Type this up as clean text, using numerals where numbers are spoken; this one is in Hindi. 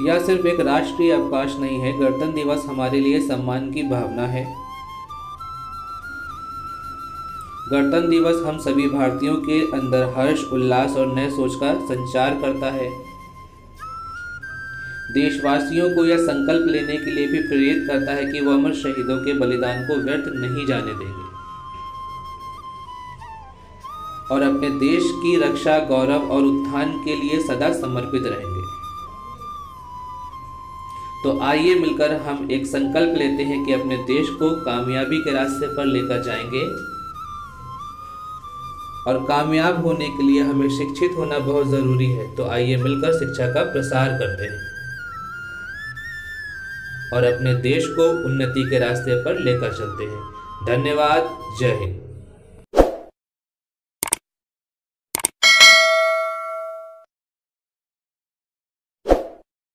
यह सिर्फ एक राष्ट्रीय अवकाश नहीं है, गणतंत्र दिवस हमारे लिए सम्मान की भावना है। गणतंत्र दिवस हम सभी भारतीयों के अंदर हर्ष, उल्लास और नई सोच का संचार करता है। देशवासियों को यह संकल्प लेने के लिए भी प्रेरित करता है कि वह अमर शहीदों के बलिदान को व्यर्थ नहीं जाने देंगे और अपने देश की रक्षा, गौरव और उत्थान के लिए सदा समर्पित रहेंगे। तो आइए मिलकर हम एक संकल्प लेते हैं कि अपने देश को कामयाबी के रास्ते पर लेकर जाएंगे और कामयाब होने के लिए हमें शिक्षित होना बहुत ज़रूरी है। तो आइए मिलकर शिक्षा का प्रसार करते हैं और अपने देश को उन्नति के रास्ते पर लेकर चलते हैं। धन्यवाद। जय हिंद।